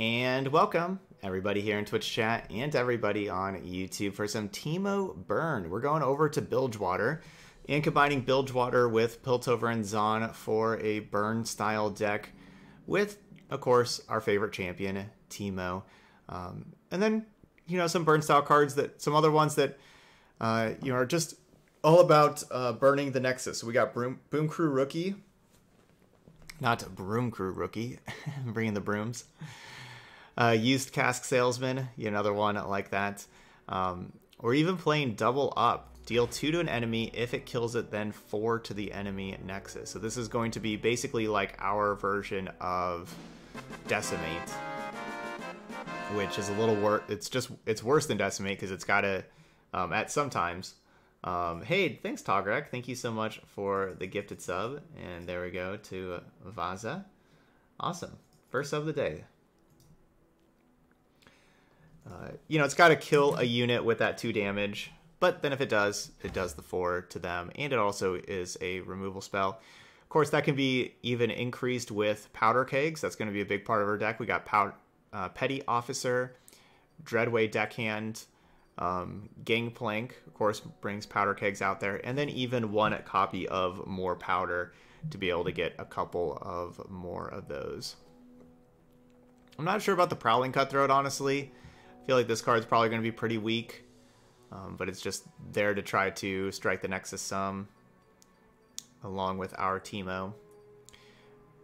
And welcome everybody here in Twitch chat and everybody on YouTube for some Teemo burn. We're going over to Bilgewater and combining Bilgewater with Piltover and Zaun for a burn style deck with, of course, our favorite champion, Teemo. And then, you know, some burn style cards that some other ones that, you know, are just all about burning the Nexus. So we got Boom Crew Rookie. Not Broom Crew Rookie. I'm bringing the brooms. Used Cask Salesman. Another one like that. Or even playing Double Up. Deal 2 to an enemy. If it kills it, then 4 to the enemy Nexus. So this is going to be basically like our version of Decimate, which is a little worse. It's worse than Decimate because it's got to, at sometimes. Hey, thanks, Togrek. Thank you so much for the gifted sub. And there we go to Vaza. Awesome. First sub of the day. You know, it's got to kill a unit with that 2 damage. But then if it does, it does the 4 to them. And it also is a removal spell. Of course, that can be even increased with Powder Kegs. That's going to be a big part of our deck. We got Petty Officer, Dreadway Deckhand, Gangplank, of course, brings Powder Kegs out there, and then even one copy of More Powder to be able to get a couple of more of those. I'm not sure about the Prowling Cutthroat, honestly. I feel like this card's probably going to be pretty weak, but it's just there to try to strike the Nexus some, along with our Teemo.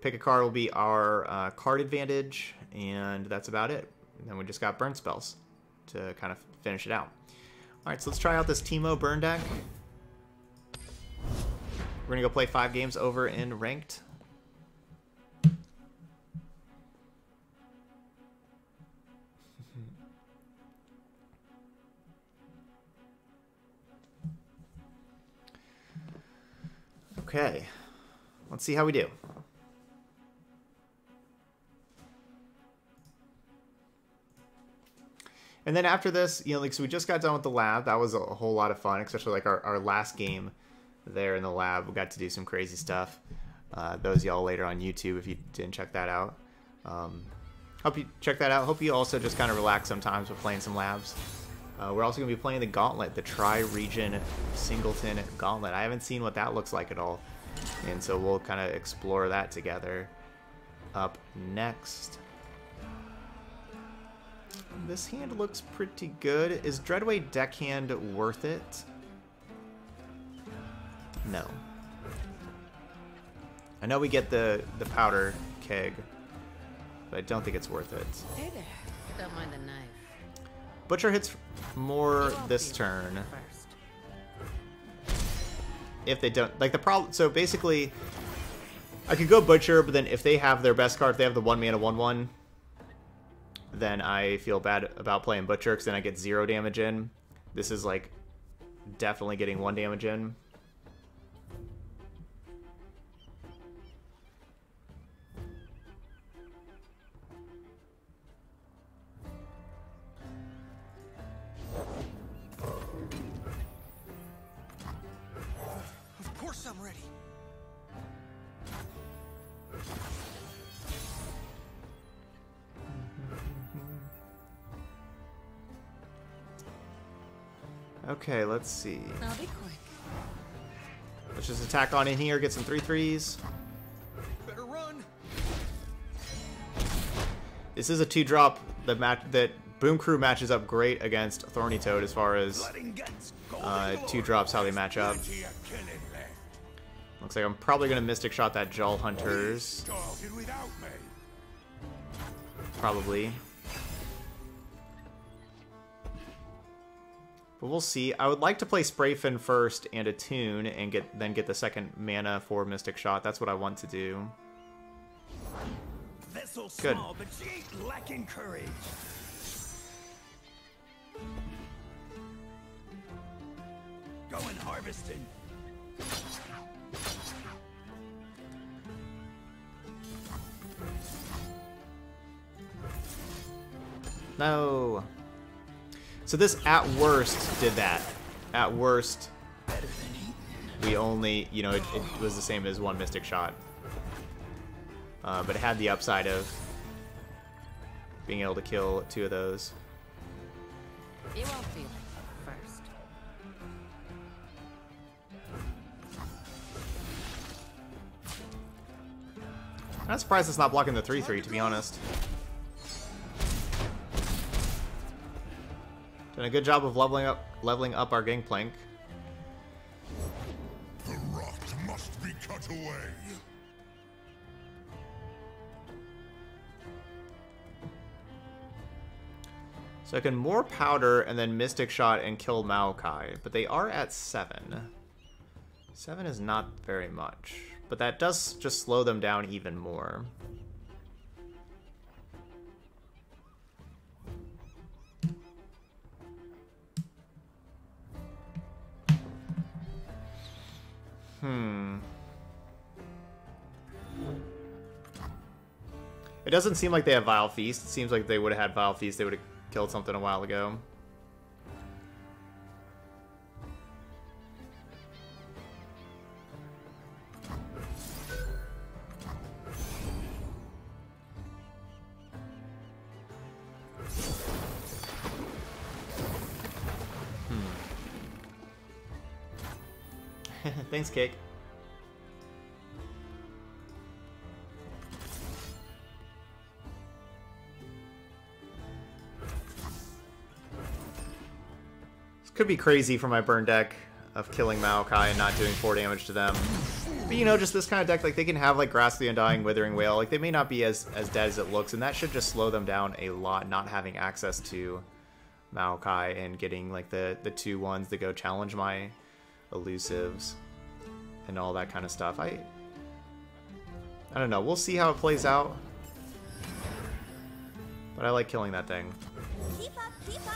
Pick-a-Card will be our card advantage, and that's about it. And then we just got burn spells to kind of finish it out. All right, so let's try out this Teemo burn deck. We're gonna go play 5 games over in ranked. Okay, let's see how we do. And then after this, you know, like, so we just got done with the lab. That was a whole lot of fun, especially like our last game there in the lab. We got to do some crazy stuff. Those y'all later on YouTube if you didn't check that out. Hope you check that out. Hope you also just kind of relax sometimes with playing some labs. We're also going to be playing the Gauntlet, the Tri-Region Singleton Gauntlet. I haven't seen what that looks like at all. And so we'll kind of explore that together up next. This hand looks pretty good. Is Dreadway Deckhand worth it? No. I know we get the powder keg, but I don't think it's worth it. Hey there. Don't mind the knife. Butcher hits more this turn. If they don't, like the problem. So basically, I could go Butcher, but then if they have their best card, if they have the 1-mana 1/1. Then I feel bad about playing Butcher because then I get 0 damage in. This is like definitely getting 1 damage in. Of course I'm ready. Okay, let's see. I'll be quick. Let's just attack on in here, get some 3/3s. Better run. This is a 2-drop that Boom Crew matches up great against Thorny Toad as far as 2-drops, how they match up. Looks like I'm probably going to Mystic Shot that Jaw Hunters. Probably. But we'll see. I would like to play Sprayfin first and Attune and then get the 2nd mana for Mystic Shot. That's what I want to do. Vessel small, good. But she ain't lacking courage. Going harvesting. No. So this, at worst, did that. At worst, we only, you know, it was the same as 1 Mystic Shot. But it had the upside of being able to kill two of those. You won't feel it first. I'm not surprised it's not blocking the 3-3, to be honest. Done a good job of leveling up our Gangplank. The rock must be cut away. So I can more powder and then Mystic Shot and kill Maokai, but they are at 7. 7 is not very much, but that does just slow them down even more. It doesn't seem like they have Vile Feast. It seems like they would have had Vile Feast. They would have killed something a while ago. Thanks, Cake. This could be crazy for my burn deck of killing Maokai and not doing 4 damage to them. But you know, just this kind of deck, like they can have like Grass of the Undying, Withering Wail. Like they may not be as dead as it looks, and that should just slow them down a lot, not having access to Maokai and getting like the 2/1s that go challenge my elusives and all that kind of stuff. I don't know. We'll see how it plays out. But I like killing that thing. Keep up, keep up.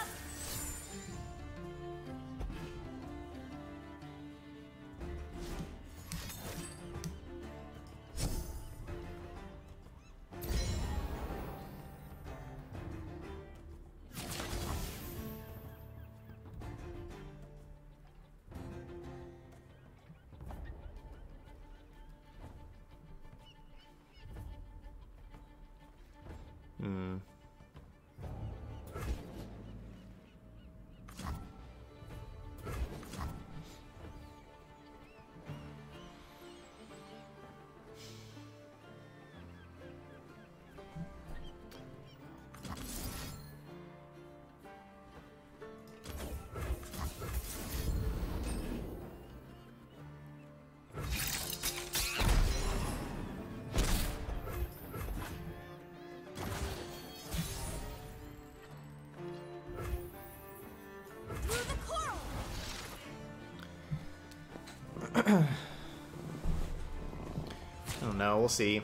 We'll see.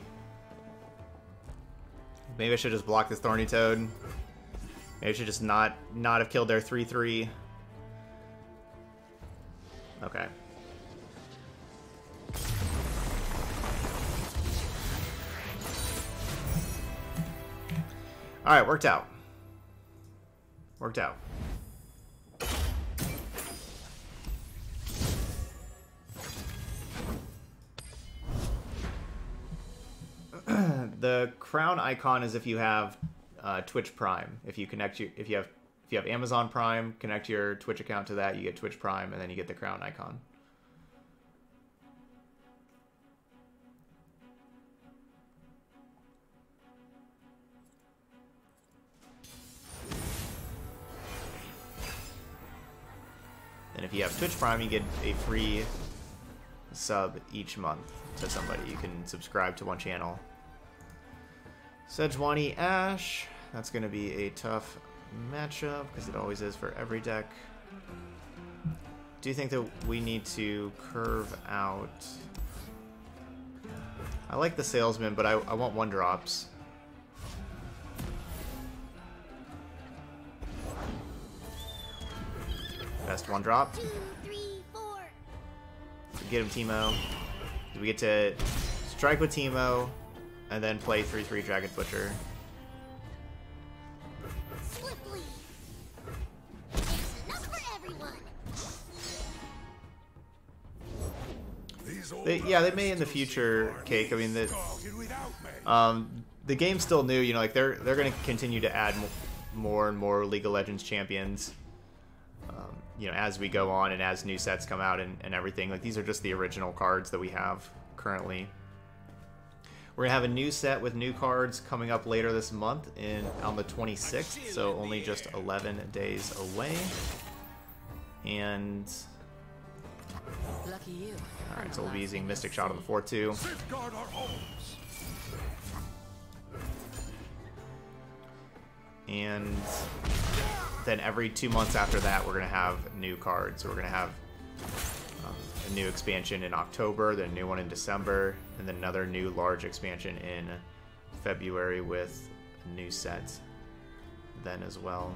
Maybe I should just block this Thorny Toad. Maybe I should just not have killed their 3-3. Okay. Alright, worked out. Worked out. The crown icon is if you have Twitch Prime. If you have Amazon Prime, connect your Twitch account to that, you get Twitch Prime, and then you get the crown icon. And if you have Twitch Prime, you get a free sub each month to somebody. You can subscribe to one channel. Sejuani Ashe, that's going to be a tough matchup, because it always is for every deck. Do you think that we need to curve out? I like the Salesman, but I want 1-drops. Best 1-drop. 2, 3, 4. Get him, Teemo. We get to strike with Teemo. And then play 3-3 Jagged Butcher. Swiftly. It's enough for everyone. They may in the future, Cake. I mean, the game's still new, you know, like they're going to continue to add more and more League of Legends champions, you know, as we go on and as new sets come out and everything. Like, these are just the original cards that we have currently. We're going to have a new set with new cards coming up later this month on the 26th, so only just 11 days away. And lucky you. All right, so we'll be using Mystic Shot on the 4-2. And then every 2 months after that, we're going to have new cards. So we're going to have a new expansion in October, then a new one in December, and then another new large expansion in February with a new set then as well.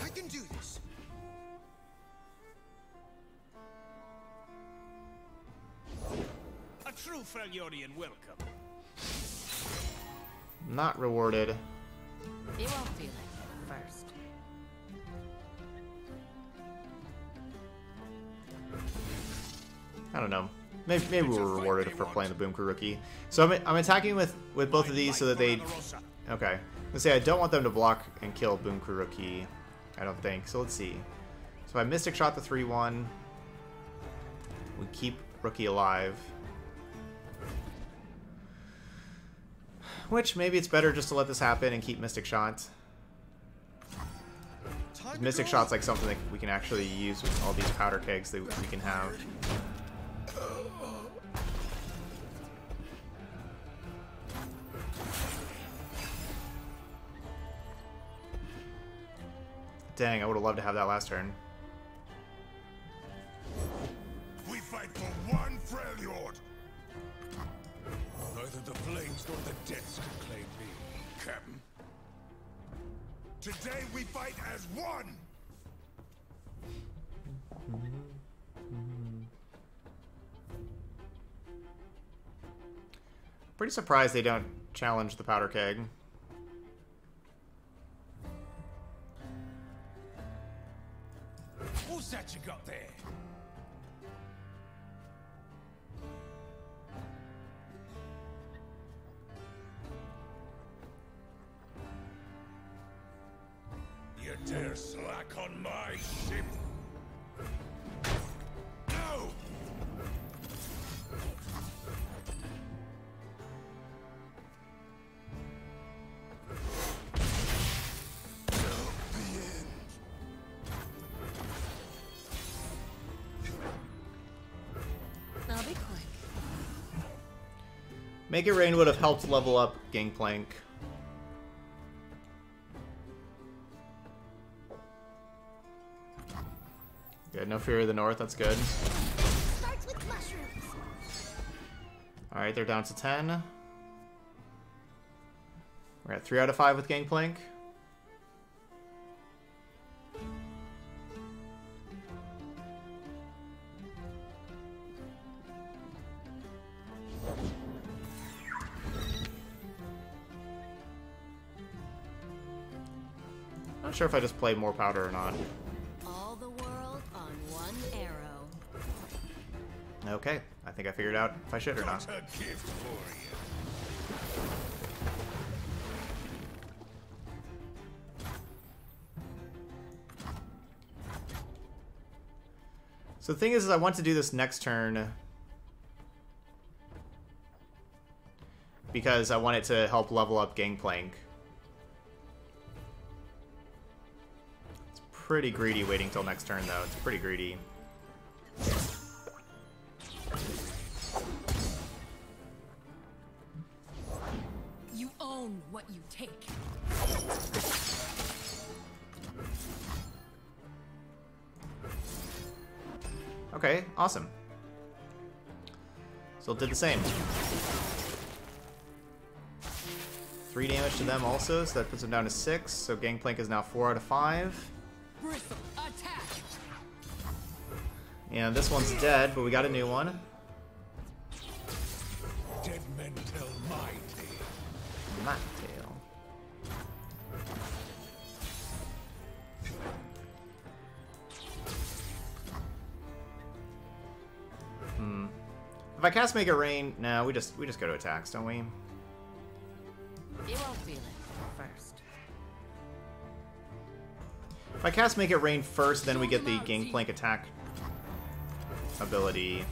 I can do this. A true Faliorian welcome. Not rewarded. You won't feel it first. I don't know. Maybe we're rewarded for playing the Boom Crew Rookie. So I'm attacking with both of these so that they... Okay. Let's say I don't want them to block and kill Boom Crew Rookie. I don't think. So let's see. So I Mystic Shot the 3-1. We keep Rookie alive. Which, maybe it's better just to let this happen and keep Mystic Shot. Mystic Shot's like something that we can actually use with all these powder kegs that we can have. Dang, I would have loved to have that last turn. We fight for one Freljord. Neither the flames nor the depths can claim me, Captain. Today we fight as one. Pretty surprised they don't challenge the powder keg. What's that you got there? You dare slack on my ship? No! I'll be quick. Make It Rain would have helped level up Gangplank. No Fury of the North, that's good. Alright, they're down to 10. We're at 3 out of 5 with Gangplank. Not sure if I just play more powder or not. Okay, I think I figured out if I should or not. So the thing is I want to do this next turn because I want it to help level up Gangplank. It's pretty greedy waiting till next turn, though. It's pretty greedy. What you take. Okay, awesome. So it did the same. 3 damage to them also, so that puts them down to 6. So Gangplank is now 4 out of 5. Bristle, attack. And this one's dead, but we got a new one. Dead men tell my tale. My tale. If I cast Make It Rain, no, we just go to attacks, don't we? You won't feel it first. If I cast Make It Rain first, then we get the Gangplank attack ability.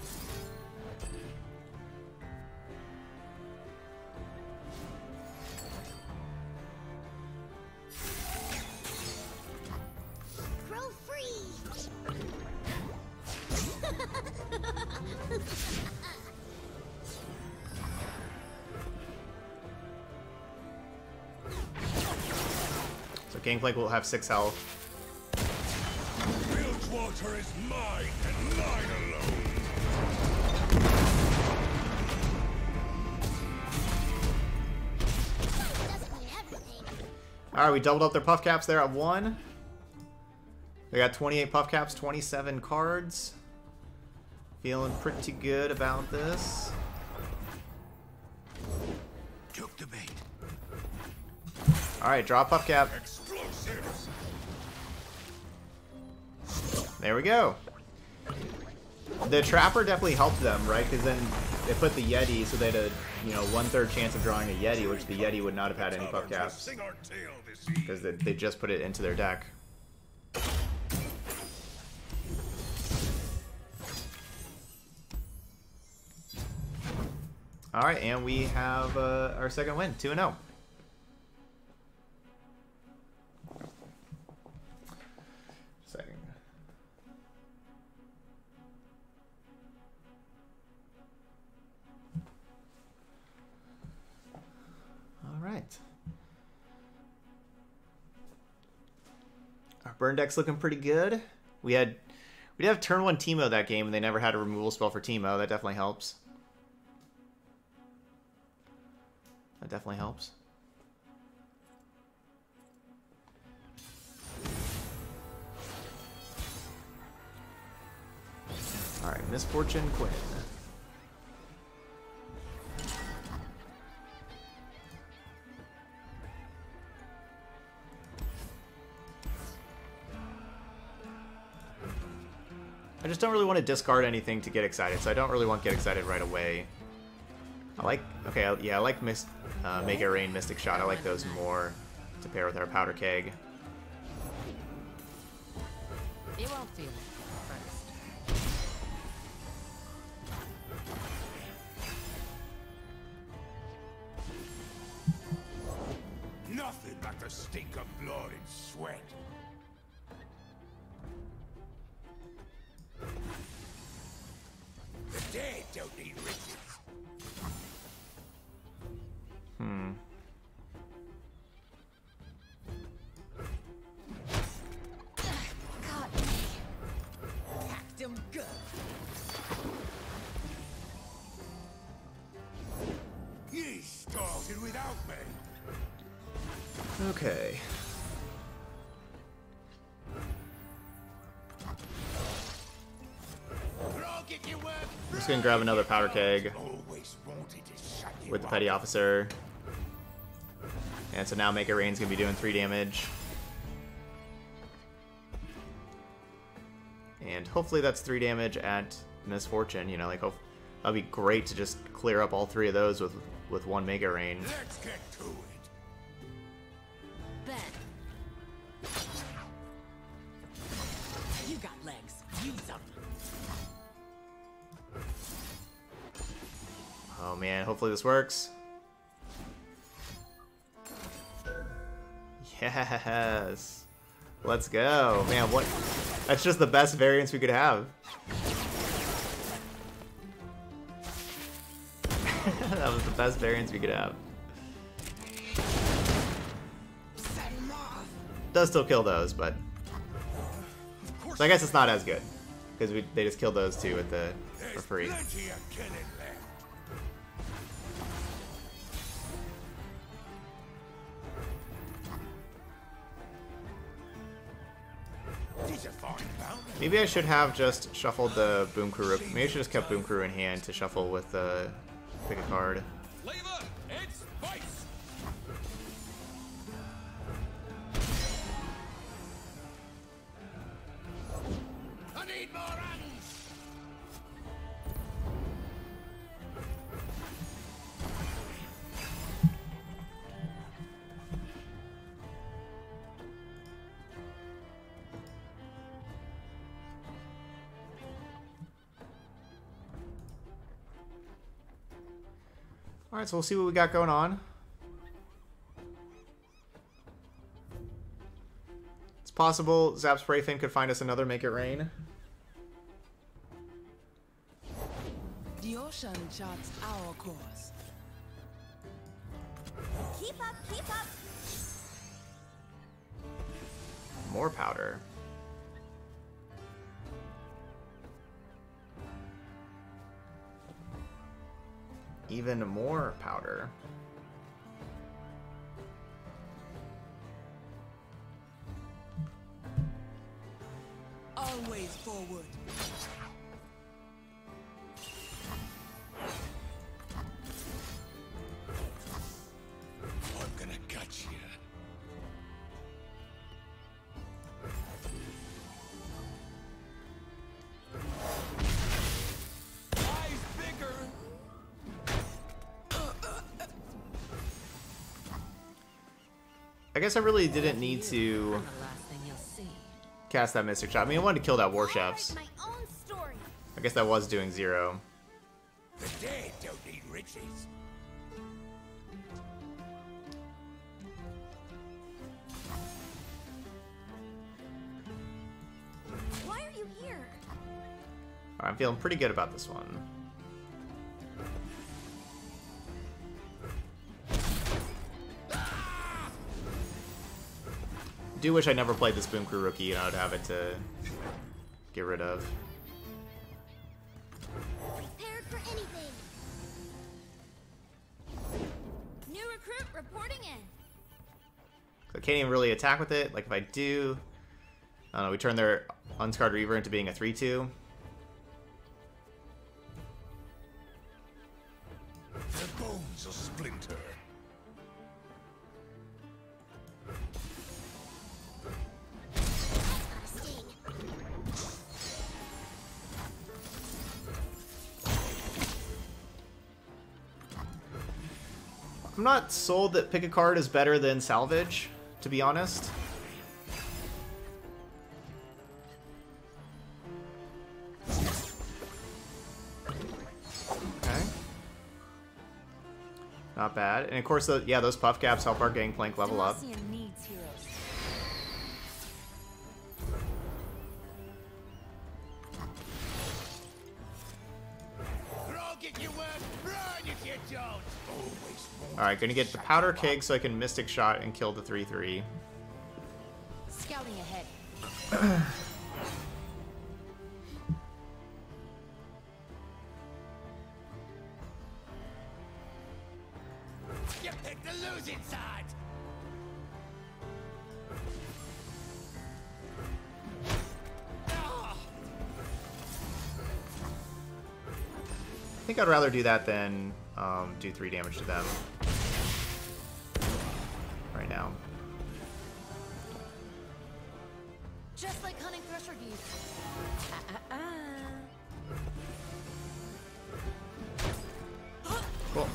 Gangplank will have 6 health. Bilgewater is mine and mine alone. Alright, we doubled up their Puffcaps there at 1. They got 28 Puffcaps, 27 cards. Feeling pretty good about this. Took the bait. Alright, draw Puffcap. There we go. The Trapper definitely helped them, right? Because then they put the Yeti, so they had a, you know, 1/3 chance of drawing a Yeti, which the Yeti would not have had any Puffcaps because they just put it into their deck. All right, and we have our second win, 2-0. Alright. Our burn deck's looking pretty good. We did have turn 1 Teemo that game, and they never had a removal spell for Teemo. That definitely helps. That definitely helps. Alright, Misfortune Quinn. I just don't really want to discard anything to get excited, so I don't really want to get excited right away. I like Make It Rain, Mystic Shot. I like those more to pair with our Powder Keg. You won't feel it first. Nothing but the stink of blood and sweat. Dead don't need riches. Got me. Packed him good. You started without me. Okay. I'm just gonna grab another Powder Keg with the Petty Officer. And so now Make It Rain's gonna be doing 3 damage. And hopefully that's 3 damage at Misfortune, you know, like, that'd be great to just clear up all 3 of those with one Make It Rain. Let's get to it. Ben. You got legs, use them. Oh man, hopefully this works. Yes! Let's go! Man, what? That's just the best variance we could have. That was the best variance we could have. Does still kill those, but... So I guess it's not as good. Because they just killed those two with the... for free. Maybe I should have just shuffled the Boom Crew Rookie. Maybe I should just kept Boom Crew in hand to shuffle with the Pick-a-Card. Alright, so we'll see what we got going on. It's possible Zap Sprayfin could find us another Make It Rain. The ocean charts our course. Keep up, keep up! More powder. Even more powder. Always forward. I'm gonna gut you. I guess I really didn't need to cast that Mystic Shot. I mean, I wanted to kill that War Chefs. I guess that was doing zero. The dead don't need riches. Why are you here? I'm feeling pretty good about this one. I do wish I never played this Boom Crew Rookie, and I would have it to get rid of. Prepared for anything. New recruit reporting in. I can't even really attack with it. Like if I do, I don't know, we turn their Unscarred Reaver into being a 3/2. Their bones are splintered. I'm not sold that Pick-a-Card is better than Salvage, to be honest. Okay. Not bad. And of course, yeah, those Puffcaps help our Gangplank level up. Alright, gonna get the powder keg so I can Mystic Shot and kill the 3/3. Scouting ahead. You picked the losing side. I think I'd rather do that than do 3 damage to them right now. Just like hunting thresher geese. Cool.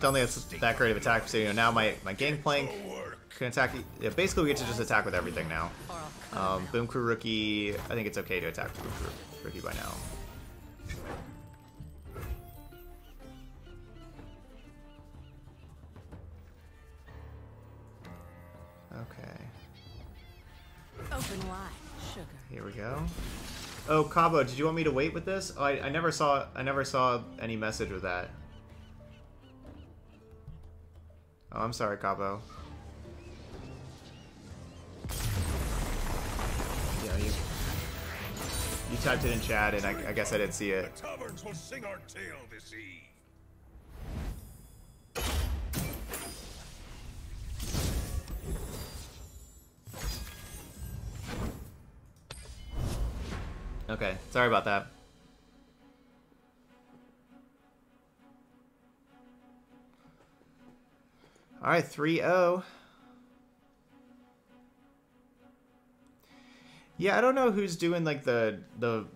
Don't think that's that great of attack. So you know, now my Gangplank can attack. Yeah, basically, we get to just attack with everything now. Boom Crew Rookie. I think it's okay to attack Boom Crew Rookie by now. Here we go. Oh, Cabo, did you want me to wait with this? Oh, I never saw. I never saw any message with that. Oh, I'm sorry, Cabo. Yeah, you typed it in chat, and I guess I didn't see it. The taverns will sing our tale this eve. Okay, sorry about that. All right, 3-0. Yeah, I don't know who's doing like the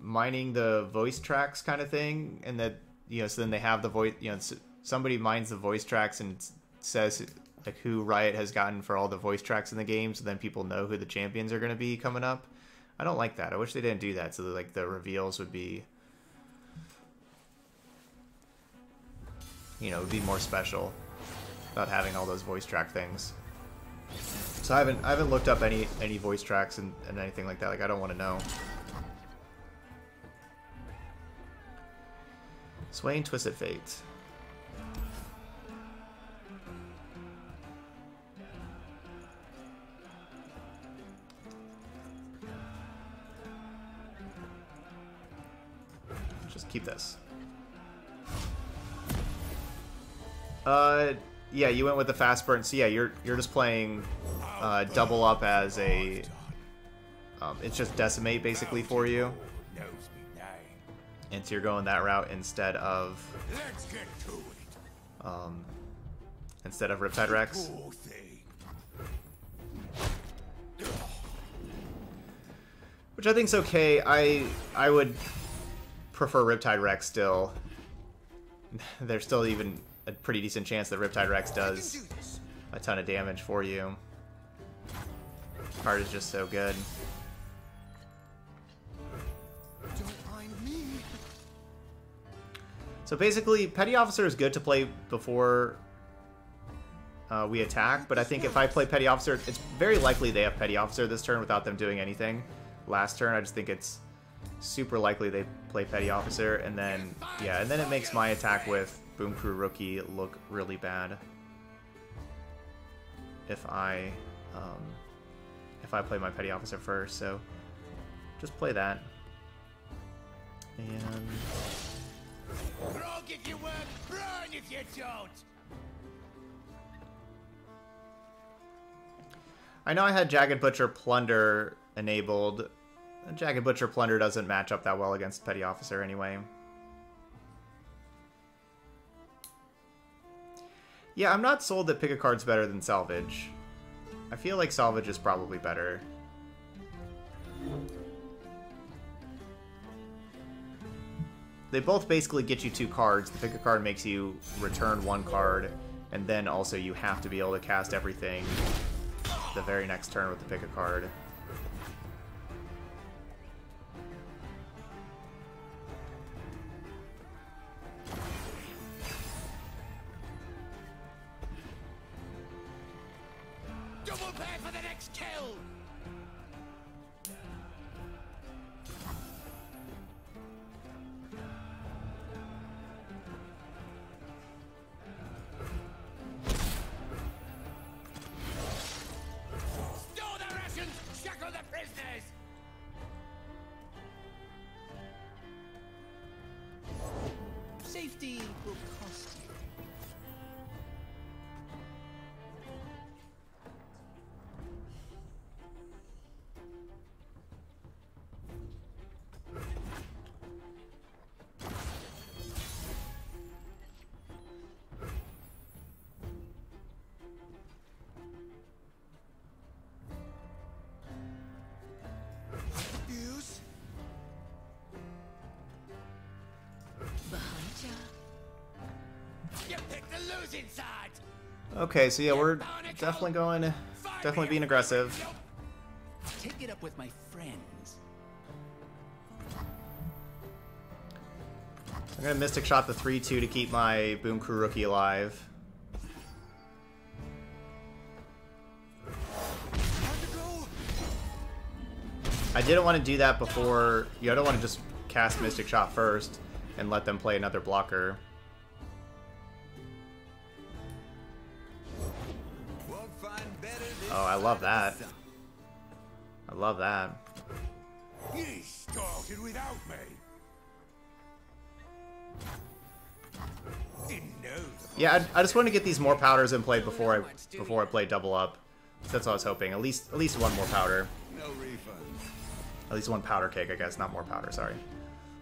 mining the voice tracks kind of thing, and that, you know, so then they have the voice, you know, somebody mines the voice tracks and says like who Riot has gotten for all the voice tracks in the game, so then people know who the champions are going to be coming up. I don't like that. I wish they didn't do that, so that, like, the reveals would be you know, be more special about having all those voice track things. So I haven't looked up any voice tracks and anything like that. Like, I don't want to know. Swain, Twisted Fate. Just keep this. Yeah, you went with the fast burn. So yeah, you're just playing double up as a. It's just decimate basically for you. And so you're going that route instead of. Instead of Riptide Rex. Which I think's okay. I would prefer Riptide Rex still. There's still even a pretty decent chance that Riptide Rex does a ton of damage for you. This card is just so good. So basically, Petty Officer is good to play before we attack, but I think if I play Petty Officer, it's very likely they have Petty Officer this turn without them doing anything. Last turn, I just think it's super likely they play Petty Officer, and then, yeah, and then it makes my attack with Boom Crew Rookie look really bad. If I play my Petty Officer first, so just play that. And... Frog if you work, burn if you don't. I know I had Jagged Butcher Plunder enabled. Jagged Butcher Plunder doesn't match up that well against Petty Officer anyway. Yeah, I'm not sold that Pick-a-Card's better than Salvage. I feel like Salvage is probably better. They both basically get you two cards. The Pick-a-Card makes you return one card, and then also you have to be able to cast everything the very next turn with the Pick-a-Card. Double pad for the next kill! Okay, so yeah, we're definitely being aggressive. Take it up with my friends. I'm gonna Mystic Shot the 3-2 to keep my Boom Crew Rookie alive. I didn't want to do that before. You know, I don't want to just cast Mystic Shot first and let them play another blocker. Oh, I love that. I love that. He started without me. Yeah, I just want to get these more powders in play before I play double up. So that's what I was hoping. At least one more powder. No refund. At least one powder keg, I guess. Not more powder. Sorry.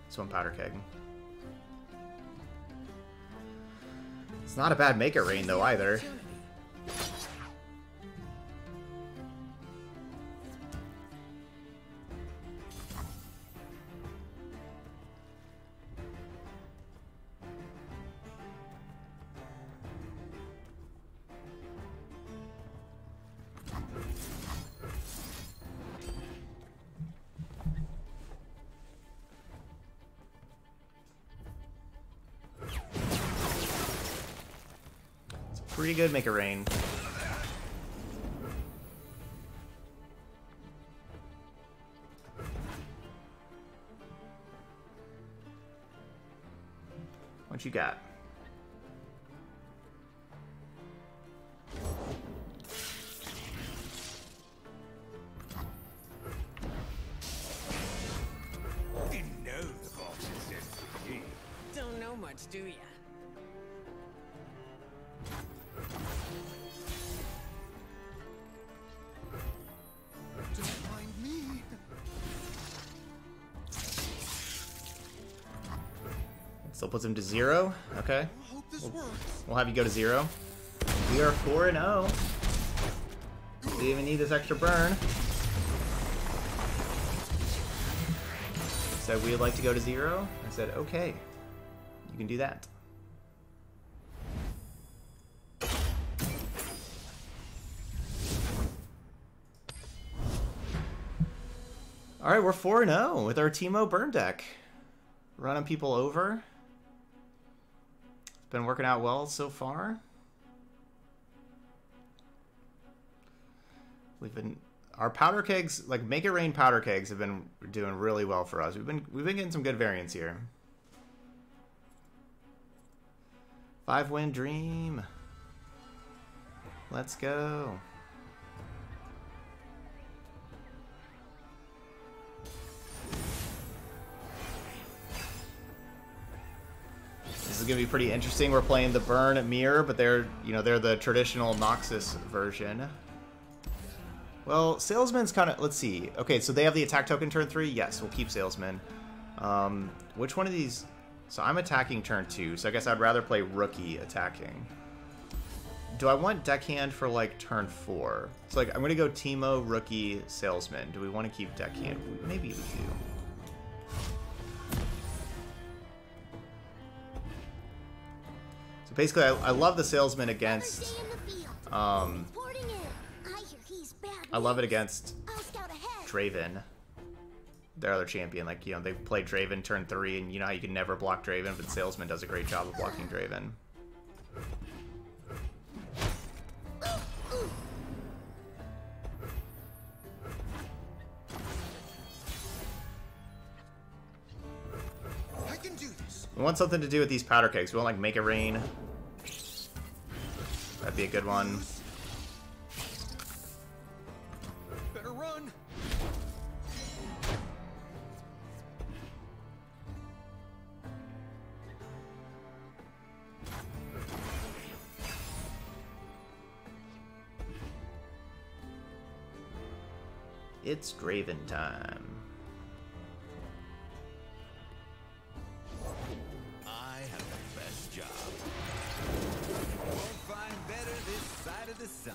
Just one powder keg. It's not a bad make it rain though either. Pretty good make it rain. What you got? Don't know much, do ya? Still puts him to 0. Okay. We'll have you go to 0. We are 4-0. We even need this extra burn. So we would like to go to 0. I said, okay. You can do that. Alright, we're 4-0 with our Teemo burn deck. Running people over. Been working out well so far. We've been our powder kegs, like make it rain powder kegs, have been doing really well for us. We've been getting some good variants here. 5-win dream. Let's go. This is gonna be pretty interesting. We're playing the Burn Mirror, but they're the traditional Noxus version. Well, Salesman's kind of, let's see. Okay, so they have the attack token turn 3. Yes, we'll keep Salesman. Which one of these? So I'm attacking turn 2. So I guess I'd rather play Rookie attacking. Do I want Deckhand for like turn 4? So like I'm gonna go Teemo, Rookie, Salesman. Do we want to keep Deckhand? Maybe we do. Basically, I love the Salesman against, I love it against Draven, their other champion. Like, you know, they play Draven turn 3, and you know how you can never block Draven, but Salesman does a great job of blocking Draven. I can do this. We want something to do with these powder kegs. We want, like, make it rain. That'd be a good one. Better run. It's Draven time. I have the best job. Won't find better this side of the sun.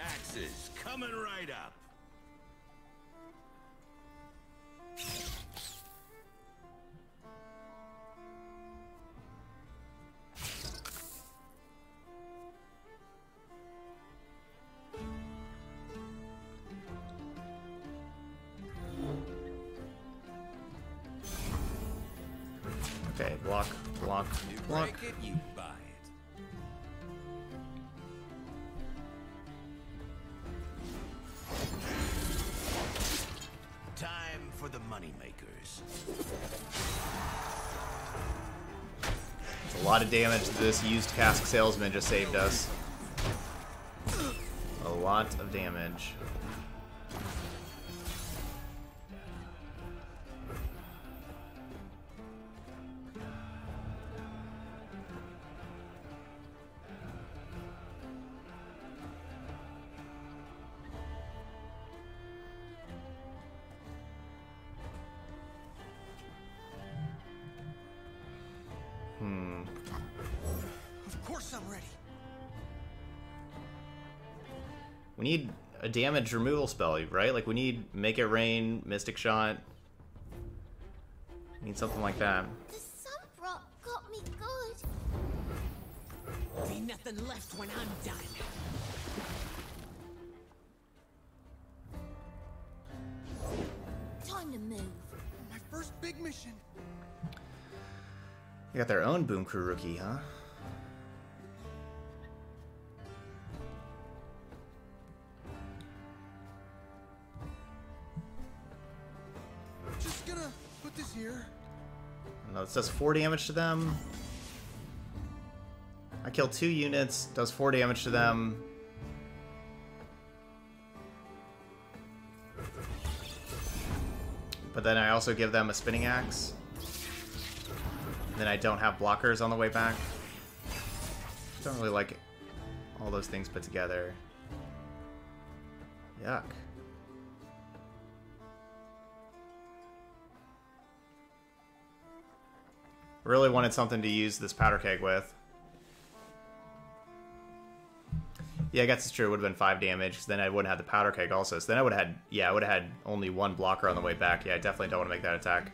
Axes coming right up. Okay, block, block, block. You break it, you buy it. Time for the money makers. A lot of damage to this used cask salesman just saved us. A lot of damage. We need a damage removal spell, right? Like, we need Make It Rain, Mystic Shot. We need something like that. The sunbrock got me good. Be nothing left when I'm done. Time to move. My first big mission. They got their own Boom Crew Rookie, huh? No, it does 4 damage to them. I kill 2 units, does 4 damage to them. But then I also give them a spinning axe. And then I don't have blockers on the way back. Don't really like all those things put together. Yuck. Really wanted something to use this powder keg with. Yeah, I guess it's true. It would have been 5 damage, because then I wouldn't have the powder keg also. So then I would have had, yeah, I would have had only 1 blocker on the way back. Yeah, I definitely don't want to make that attack.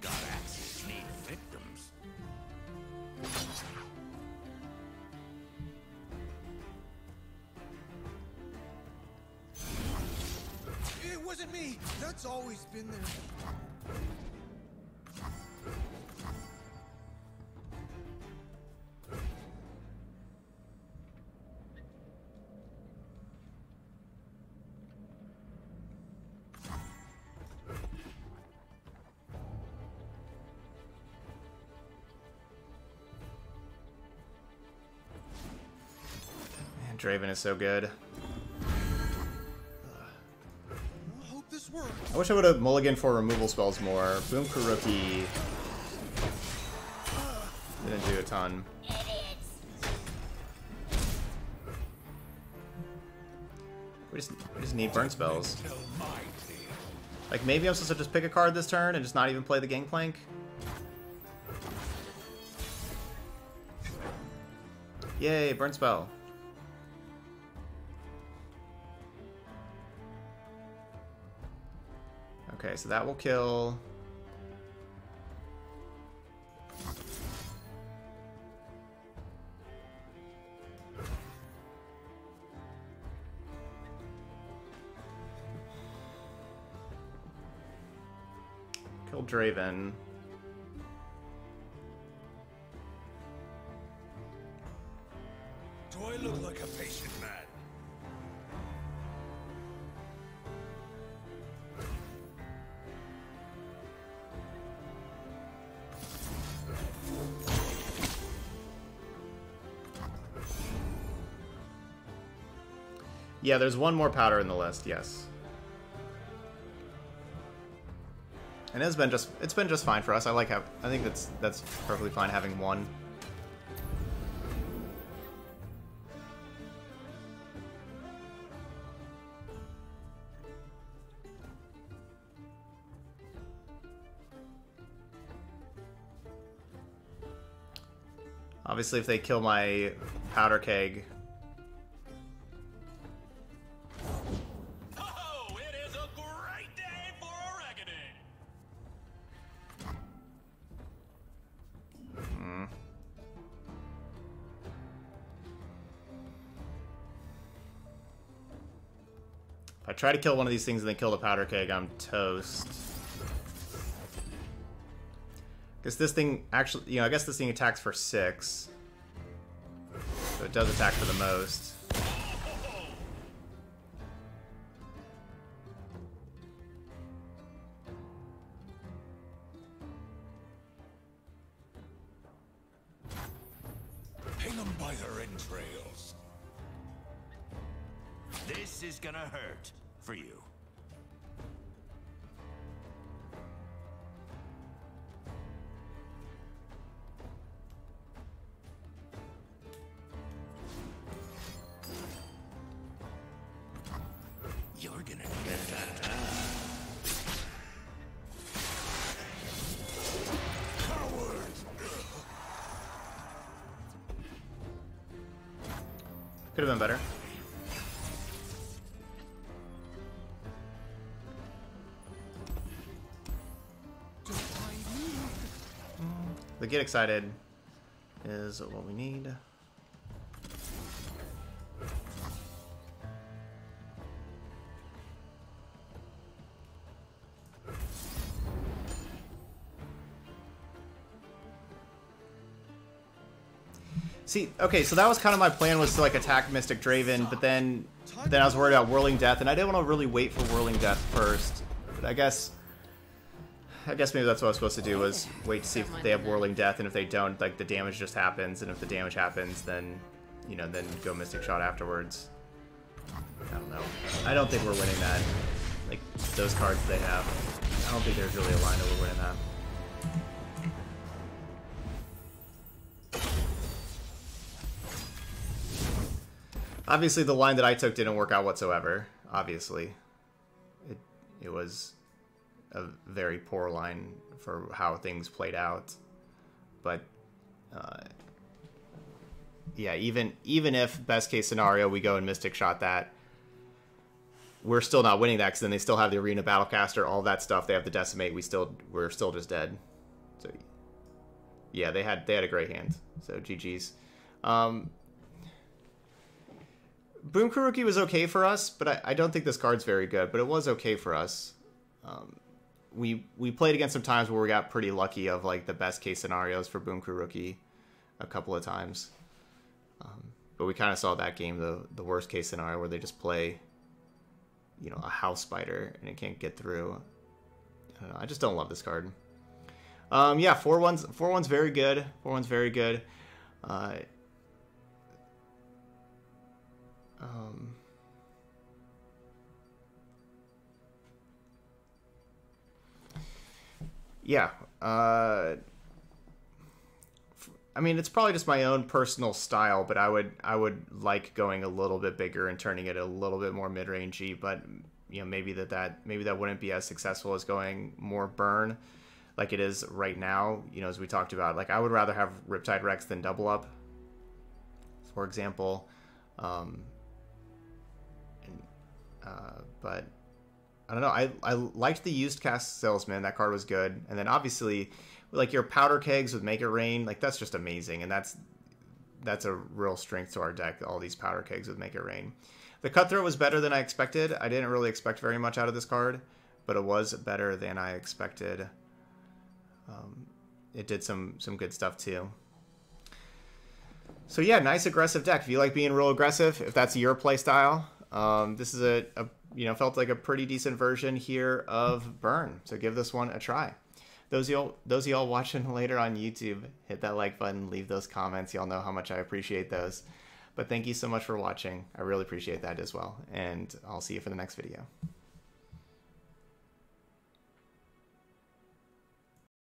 God, axes need victims. It wasn't me. That's always been there. Draven is so good. I wish I would have mulliganed for removal spells more. Boom Crew Rookie didn't do a ton. We just need burn spells. Like maybe I'm supposed to just pick a card this turn and just not even play the Gangplank. Yay, burn spell. Okay, so that will kill. Kill Draven. Do I look like a patient man? Yeah, there's 1 more powder in the list, yes. And it's been just fine for us. I like how I think that's perfectly fine having 1. Obviously if they kill my powder keg. Try to kill one of these things and then kill the powder keg, I'm toast. Because this thing actually, you know, I guess this thing attacks for 6. So it does attack for the most. Ping them by their entrails. This is gonna hurt. For you. You're gonna get that. Coward. Could have been better. Get excited is what we need. See, okay, so that was kind of my plan, was to like attack Mystic Draven, but then But then I was worried about Whirling Death, and I didn't want to really wait for Whirling Death first. But I guess maybe that's what I was supposed to do, was wait to see if they have Whirling Death, and if they don't, like, the damage just happens, and if the damage happens, then, you know, then go Mystic Shot afterwards. I don't know. I don't think we're winning that. Like, those cards they have, I don't think there's really a line that we're winning that. Obviously, the line that I took didn't work out whatsoever. Obviously. It was a very poor line for how things played out. But, yeah, even if, best case scenario, we go and Mystic Shot that, we're still not winning that, because then they still have the Arena Battlecaster, all that stuff. They have the Decimate. We're still just dead. So, yeah, they had a great hand. So, GG's. Boom Crew Rookie was okay for us, but I don't think this card's very good, but it was okay for us. We played against some times where we got pretty lucky of, like, the best case scenarios for Boom Crew Rookie a couple of times. But we kind of saw that game, the worst case scenario, where they just play, you know, a House Spider and it can't get through. I don't know, I just don't love this card. Yeah, 4-1's very good. 4-1's very good. Yeah, I mean, it's probably just my own personal style, but I would like going a little bit bigger and turning it a little bit more mid-rangey, but, you know, maybe that wouldn't be as successful as going more burn like it is right now, you know, as we talked about. Like, I would rather have Riptide Rex than Double Up, for example. But I don't know. I liked the Used Cast Salesman. That card was good. And then obviously, like, your Powder Kegs with Make It Rain, like, that's just amazing. And that's a real strength to our deck, all these Powder Kegs with Make It Rain. The Cutthroat was better than I expected. I didn't really expect very much out of this card, but it was better than I expected. It did some good stuff too. So yeah, nice aggressive deck. If you like being real aggressive, if that's your play style, this is a you know, felt like a pretty decent version here of burn. So give this one a try. Those y'all watching later on YouTube, hit that like button, leave those comments. Y'all know how much I appreciate those. But thank you so much for watching. I really appreciate that as well. And I'll see you for the next video.